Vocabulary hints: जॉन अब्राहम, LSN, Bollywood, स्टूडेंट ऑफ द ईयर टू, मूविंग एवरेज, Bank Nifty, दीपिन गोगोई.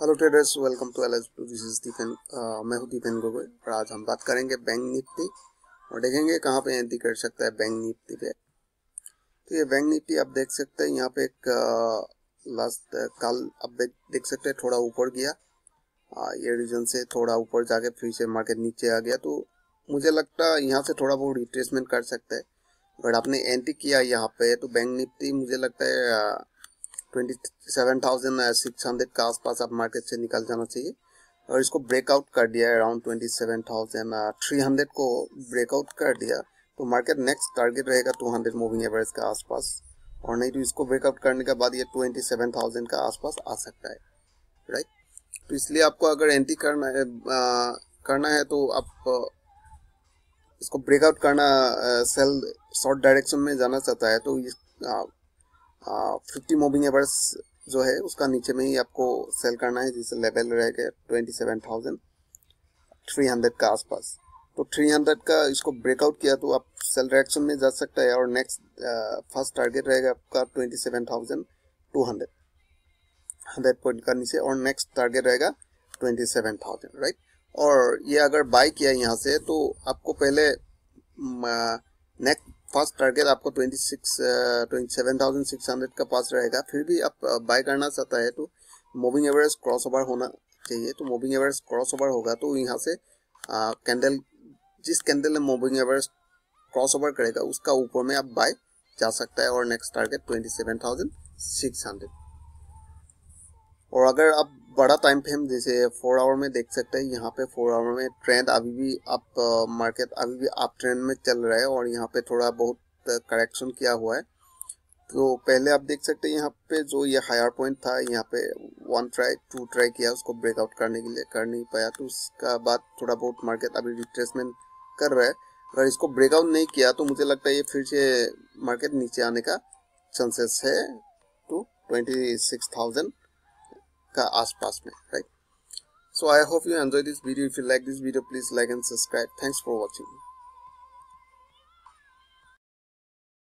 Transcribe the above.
Hello traders, welcome to LSN। This is Deepin, मैं हूँ दीपिन गोगोई और आज हम बात करेंगे बैंक निफ्टी और देखेंगे कहाँ पे एंट्री कर सकता है बैंक निफ्टी पे। तो ये बैंक निफ्टी आप देख सकते हैं, यहाँ पे एक लास्ट कल आप देख सकते हैं थोड़ा ऊपर गया, ये रीजन से थोड़ा ऊपर जाके फिर से मार्केट नीचे आ गया। तो मुझे लगता है यहाँ से थोड़ा बहुत रिट्रेसमेंट कर सकता है। अगर आपने एंट्री किया यहाँ पे तो बैंक निफ्टी मुझे लगता है 27,600 के आसपास आप मार्केट से निकल जाना चाहिए। और इसको ब्रेकआउट कर दिया है, अराउंड 27,300 को ब्रेकआउट कर दिया तो मार्केट नेक्स्ट टारगेट रहेगा 200 मूविंग एवरेज के आसपास, और नहीं तो इसको ब्रेकआउट करने के बाद ये 27,000 के आसपास आ सकता है, राइट। तो इसलिए आपको अगर एंट्री करना है तो आप इसको ब्रेकआउट करना, सेल शॉर्ट डायरेक्शन में जाना चाहता है तो 50 मूविंग एवरेज जो है उसका नीचे में ही आपको सेल करना है, जिससे लेवल रहेगा 27,300 का आसपास। तो 300 का इसको ब्रेकआउट किया तो आप सेल डायरेक्शन में जा सकता है और नेक्स्ट फर्स्ट टारगेट रहेगा आपका 27,200, 100 पॉइंट का नीचे, और नेक्स्ट टारगेट रहेगा 27,000, राइट। और ये अगर बाय किया यहाँ से तो आपको पहले नेक्स्ट फर्स्ट टारगेट आपको 27,600 का पास रहेगा। फिर भी आप बाय करना चाहता है तो मूविंग एवरेज क्रॉसओवर होना चाहिए। तो मूविंग एवरेज क्रॉसओवर होगा तो यहाँ से कैंडल, जिस कैंडल में मूविंग एवरेज क्रॉसओवर करेगा उसका ऊपर में आप बाय जा सकता है और नेक्स्ट टारगेट 27,600। और अगर आप बड़ा टाइम फ्रेम जैसे 4 आवर में देख सकते हैं, यहाँ पे 4 आवर में ट्रेंड अभी भी अप, मार्केट अभी भी अप ट्रेंड में चल रहा है और यहाँ पे थोड़ा बहुत करेक्शन किया हुआ है। तो पहले आप देख सकते हैं यहाँ पे जो ये हायर पॉइंट था, यहाँ पे 1 ट्राई 2 ट्राई किया उसको ब्रेकआउट करने के लिए, कर नहीं पाया। तो उसका बाद थोड़ा बहुत मार्केट अभी रिट्रेसमेंट कर रहा है। अगर इसको ब्रेकआउट नहीं किया तो मुझे लगता है ये फिर से मार्केट नीचे आने का चांसेस है तो 26,000 का आसपास में, right. So I hope you enjoy this video. If you like this video please like and subscribe. Thanks for watching.